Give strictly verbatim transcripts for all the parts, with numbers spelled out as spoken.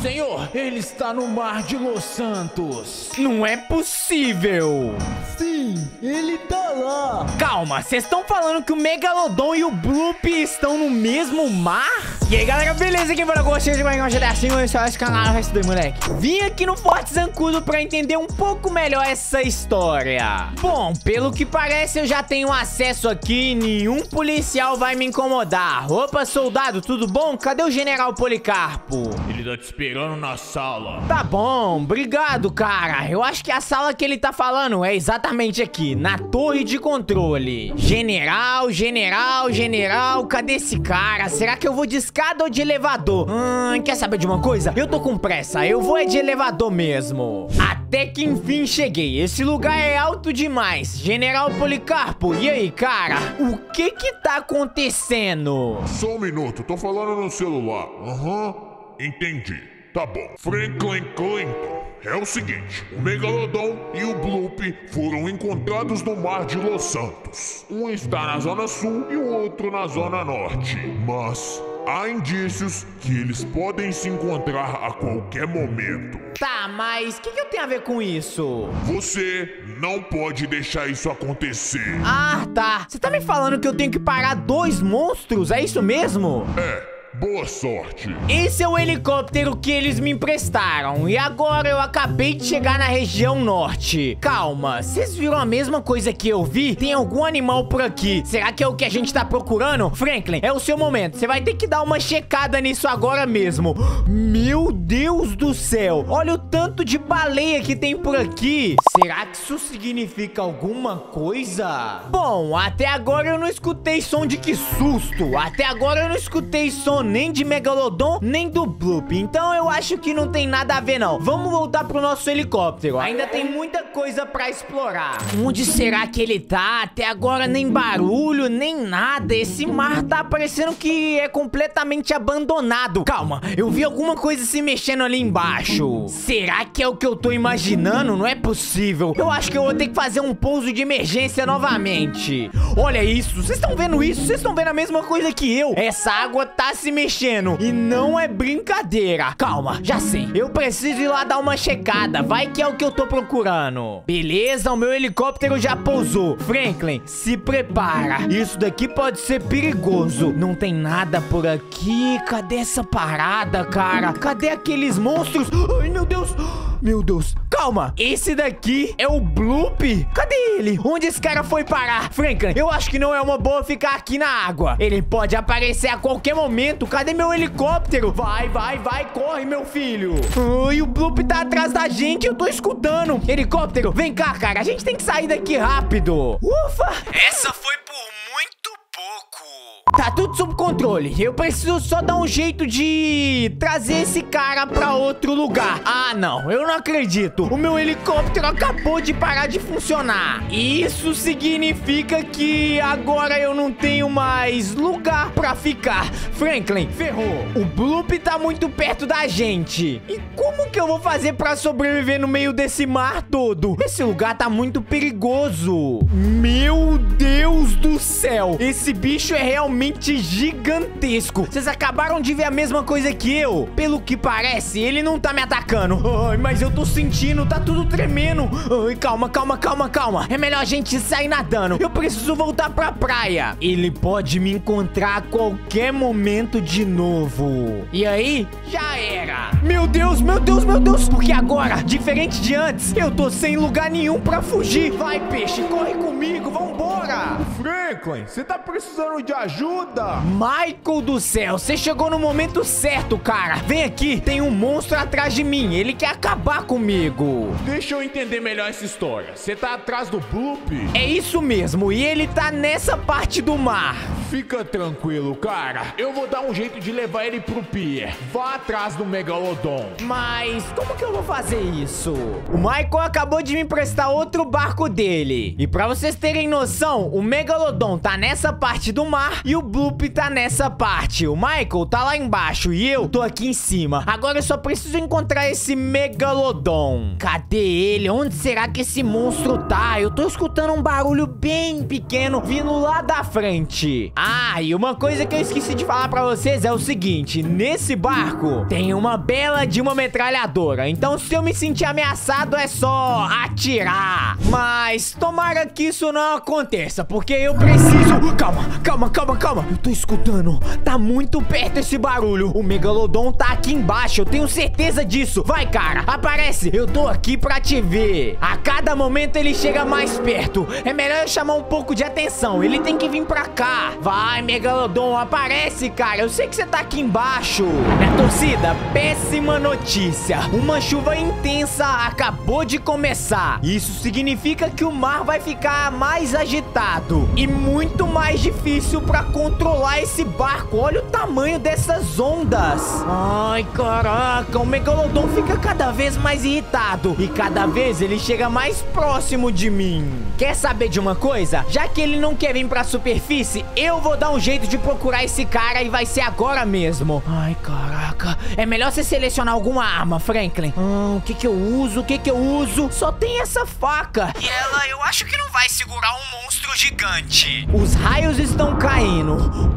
Senhor, ele está no mar de Los Santos. Não é possível. Sim, ele tá lá. Calma, vocês estão falando que o Megalodon e o Bloop estão no mesmo mar? E aí, galera, beleza? Quem falou, gostei de mais um J D A C, eu sou esse canal, resto do moleque. Vim aqui no Forte Zancudo pra entender um pouco melhor essa história. Bom, pelo que parece, eu já tenho acesso aqui e nenhum policial vai me incomodar. Opa, soldado, tudo bom? Cadê o General Policarpo? Ele tá te esperando na sala. Tá bom, obrigado, cara. Eu acho que a sala que ele tá falando é exatamente aqui, na torre de controle. General, general, general, cadê esse cara? Será que eu vou de escada ou de elevador? Hum, quer saber de uma coisa? Eu tô com pressa, eu vou é de elevador mesmo. Até que enfim cheguei. Esse lugar é alto demais. General Policarpo, e aí, cara? O que que tá acontecendo? Só um minuto, tô falando no celular. Aham, entendi. Tá bom. Franklin, Clinton. É o seguinte, o Megalodon e o Bloop foram encontrados no mar de Los Santos. Um está na zona sul e o outro na zona norte. Mas há indícios que eles podem se encontrar a qualquer momento. Tá, mas o que, que eu tenho a ver com isso? Você não pode deixar isso acontecer. Ah, tá. Você tá me falando que eu tenho que parar dois monstros? É isso mesmo? É. Boa sorte. Esse é o helicóptero que eles me emprestaram. E agora eu acabei de chegar na região norte. Calma, vocês viram a mesma coisa que eu vi? Tem algum animal por aqui. Será que é o que a gente tá procurando? Franklin, é o seu momento. Você vai ter que dar uma checada nisso agora mesmo. Meu Deus do céu. Olha o tanto de baleia que tem por aqui. Será que isso significa alguma coisa? Bom, até agora eu não escutei som de que susto. Até agora eu não escutei som nem de Megalodon, nem do Bloop. Então eu acho que não tem nada a ver, não. Vamos voltar pro nosso helicóptero. Ainda tem muita coisa pra explorar. Onde será que ele tá? Até agora nem barulho, nem nada. Esse mar tá parecendo que é completamente abandonado. Calma, eu vi alguma coisa se mexendo ali embaixo. Será que é o que eu tô imaginando? Não é possível. Eu acho que eu vou ter que fazer um pouso de emergência novamente. Olha isso, vocês estão vendo isso? Vocês estão vendo a mesma coisa que eu? Essa água tá se mexendo, e não é brincadeira. Calma, já sei. Eu preciso ir lá dar uma checada. Vai que é o que eu tô procurando. Beleza, o meu helicóptero já pousou. Franklin, se prepara. Isso daqui pode ser perigoso. Não tem nada por aqui. Cadê essa parada, cara? Cadê aqueles monstros? Ai, meu Deus. Meu Deus. Calma. Esse daqui é o Bloop? Cadê ele? Onde esse cara foi parar? Franklin, eu acho que não é uma boa ficar aqui na água. Ele pode aparecer a qualquer momento. Cadê meu helicóptero? Vai, vai, vai, corre, meu filho. Ai, o Bloop tá atrás da gente. Eu tô escutando. Helicóptero, vem cá, cara. A gente tem que sair daqui rápido. Ufa! Essa foi por muito pouco. Tá tudo sob controle. Eu preciso só dar um jeito de trazer esse cara pra outro lugar. Ah, não. Eu não acredito. O meu helicóptero acabou de parar de funcionar. Isso significa que agora eu não tenho mais lugar pra ficar. Franklin, ferrou. O Bloop tá muito perto da gente. E como que eu vou fazer pra sobreviver no meio desse mar todo? Esse lugar tá muito perigoso. Meu Deus do céu. Esse bicho é realmente gigantesco. Vocês acabaram de ver a mesma coisa que eu. Pelo que parece, ele não tá me atacando. Ai, mas eu tô sentindo, tá tudo tremendo. Ai, calma, calma, calma, calma. É melhor a gente sair nadando. Eu preciso voltar pra praia. Ele pode me encontrar a qualquer momento de novo. E aí, já era. Meu Deus, meu Deus, meu Deus. Porque agora, diferente de antes, eu tô sem lugar nenhum pra fugir. Vai, peixe, corre comigo, vambora. Franklin, você tá precisando de ajuda? Michael do céu, você chegou no momento certo, cara. Vem aqui, tem um monstro atrás de mim. Ele quer acabar comigo. Deixa eu entender melhor essa história. Você tá atrás do Bloop? É isso mesmo, e ele tá nessa parte do mar. Fica tranquilo, cara. Eu vou Vou dar um jeito de levar ele pro pier. Vá atrás do Megalodon. Mas como que eu vou fazer isso? O Michael acabou de me emprestar outro barco dele. E pra vocês terem noção, o Megalodon Megalodon tá nessa parte do mar e o Bloop tá nessa parte. O Michael tá lá embaixo e eu tô aqui em cima. Agora eu só preciso encontrar esse Megalodon. Cadê ele? Onde será que esse monstro tá? Eu tô escutando um barulho bem pequeno vindo lá da frente. Ah, e uma coisa que eu esqueci de falar pra vocês é o seguinte. Nesse barco tem uma bela de uma metralhadora. Então se eu me sentir ameaçado é só atirar. Mas tomara que isso não aconteça, porque eu preciso... Calma, calma, calma, calma. Eu tô escutando. Tá muito perto esse barulho. O Megalodon tá aqui embaixo. Eu tenho certeza disso. Vai, cara. Aparece. Eu tô aqui pra te ver. A cada momento ele chega mais perto. É melhor eu chamar um pouco de atenção. Ele tem que vir pra cá. Vai, Megalodon. Aparece, cara. Eu sei que você tá aqui embaixo. Minha torcida, péssima notícia. Uma chuva intensa acabou de começar. Isso significa que o mar vai ficar mais agitado e muito mais difícil pra controlar esse barco. Olha o tamanho dessas ondas. Ai, caraca. O Megalodon fica cada vez mais irritado e cada vez ele chega mais próximo de mim. Quer saber de uma coisa? Já que ele não quer vir pra superfície, eu vou dar um jeito de procurar esse cara e vai ser agora mesmo. Ai, caraca. É melhor você selecionar alguma arma, Franklin. Hum, o que que eu uso? O que que eu uso? Só tem essa faca. E ela, eu acho que não vai segurar um monstro gigante. Os raios estão caindo.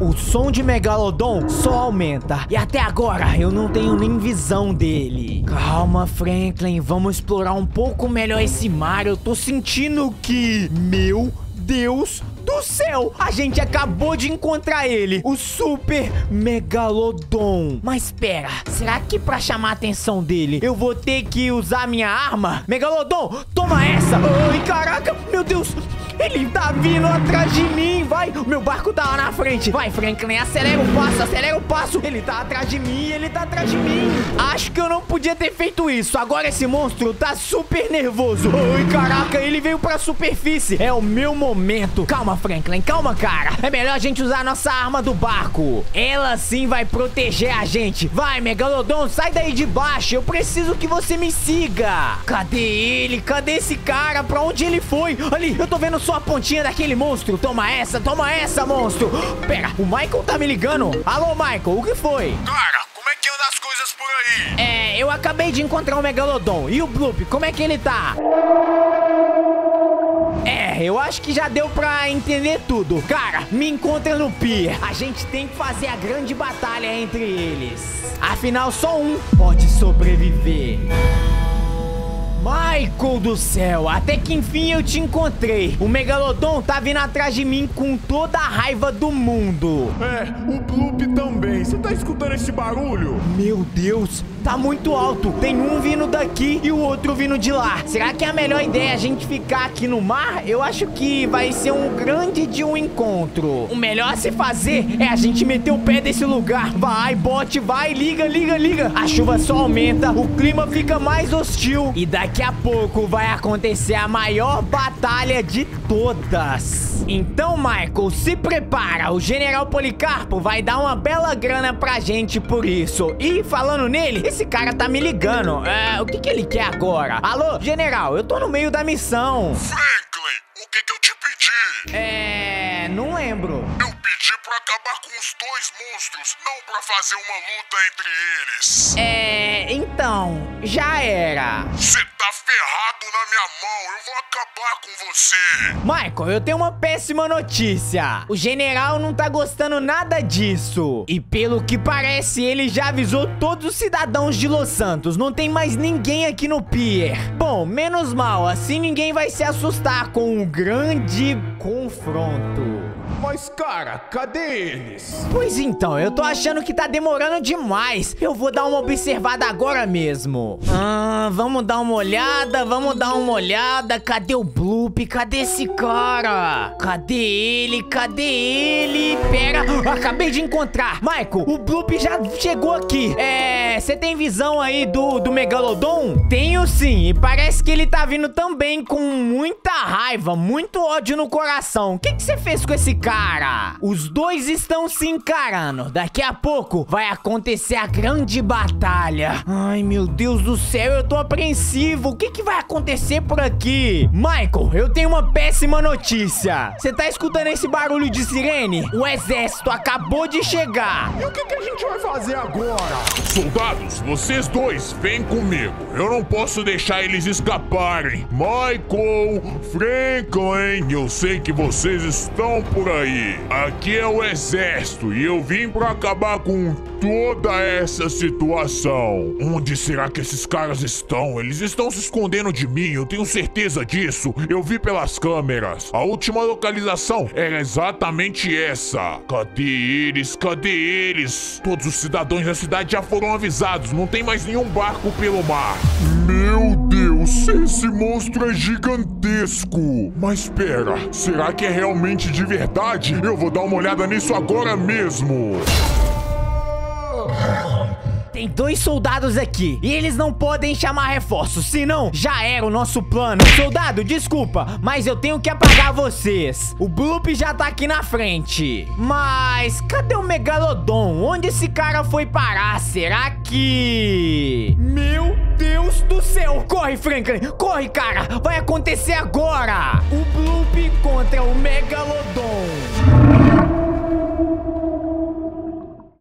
O som de Megalodon só aumenta. E até agora eu não tenho nem visão dele. Calma, Franklin. Vamos explorar um pouco melhor esse mar. Eu tô sentindo que... Meu Deus do céu! A gente acabou de encontrar ele, o Super Megalodon. Mas pera, será que pra chamar a atenção dele eu vou ter que usar minha arma? Megalodon, toma essa! Ai, caraca! Meu Deus! Ele tá vindo atrás de mim, vai. O meu barco tá lá na frente. Vai, Franklin, acelera o passo, acelera o passo. Ele tá atrás de mim, ele tá atrás de mim. Acho que eu não podia ter feito isso. Agora esse monstro tá super nervoso. Ai, caraca, ele veio pra superfície. É o meu momento. Calma, Franklin, calma, cara. É melhor a gente usar a nossa arma do barco. Ela sim vai proteger a gente. Vai, Megalodon, sai daí de baixo. Eu preciso que você me siga. Cadê ele? Cadê esse cara? Pra onde ele foi? Ali, eu tô vendo só a pontinha daquele monstro. Toma essa, toma essa, monstro. Pera, o Michael tá me ligando. Alô, Michael, o que foi? Cara, como é que anda as coisas por aí? É, eu acabei de encontrar o Megalodon. E o Bloop, como é que ele tá? É, eu acho que já deu pra entender tudo. Cara, me encontra no pier. A gente tem que fazer a grande batalha entre eles. Afinal, só um pode sobreviver. Michael do céu, até que enfim eu te encontrei. O Megalodon tá vindo atrás de mim com toda a raiva do mundo. É, o Bloop também. Você tá escutando esse barulho? Meu Deus, tá muito alto. Tem um vindo daqui e o outro vindo de lá. Será que é a melhor ideia a gente ficar aqui no mar? Eu acho que vai ser um grande de um encontro. O melhor a se fazer é a gente meter o pé desse lugar. Vai, bote, vai, liga, liga, liga. A chuva só aumenta, o clima fica mais hostil e daqui Daqui a pouco vai acontecer a maior batalha de todas. Então, Michael, se prepara. O General Policarpo vai dar uma bela grana pra gente por isso. E falando nele, esse cara tá me ligando. É, o que que ele quer agora? Alô, General, eu tô no meio da missão. Franklin, o que que eu te pedi? É... não lembro. Eu pedi pra acabar com os dois monstros, não pra fazer uma luta entre eles. É... então... já era. Você tá ferrado na minha mão. Eu vou acabar com você. Michael, eu tenho uma péssima notícia. O general não tá gostando nada disso. E pelo que parece, ele já avisou todos os cidadãos de Los Santos. Não tem mais ninguém aqui no pier. Bom, menos mal. Assim ninguém vai se assustar com um grande confronto. Mas, cara, cadê eles? Pois então, eu tô achando que tá demorando demais. Eu vou dar uma observada agora mesmo. Ah, vamos dar uma olhada, vamos dar uma olhada. Cadê o Bloop? Cadê esse cara? Cadê ele? Cadê ele? Pera, eu acabei de encontrar. Michael, o Bloop já chegou aqui. É, você tem visão aí do, do Megalodon? Tenho sim, e parece que ele tá vindo também com muita raiva, muito ódio no coração. O que que você fez com esse cara? cara. Os dois estão se encarando. Daqui a pouco vai acontecer a grande batalha. Ai, meu Deus do céu, eu tô apreensivo. O que que vai acontecer por aqui? Michael, eu tenho uma péssima notícia. Você tá escutando esse barulho de sirene? O exército acabou de chegar. E o que que a gente vai fazer agora? Soldados, vocês dois, vem comigo. Eu não posso deixar eles escaparem. Michael, Franklin, eu sei que vocês estão por aí. Aqui é o exército e eu vim pra acabar com toda essa situação. Onde será que esses caras estão? Eles estão se escondendo de mim, eu tenho certeza disso. Eu vi pelas câmeras. A última localização era exatamente essa. Cadê eles? Cadê eles? Todos os cidadãos da cidade já foram avisados. Não tem mais nenhum barco pelo mar. Meu Deus, esse monstro é gigantesco. Mas pera, será que é realmente de verdade? Eu vou dar uma olhada nisso agora mesmo. Tem dois soldados aqui e eles não podem chamar reforços, senão já era o nosso plano. Soldado, desculpa, mas eu tenho que apagar vocês. O Bloop já tá aqui na frente. Mas cadê o Megalodon? Onde esse cara foi parar? Será que... Meu Deus do céu! Corre, Franklin! Corre, cara! Vai acontecer agora! O Bloop contra o Megalodon.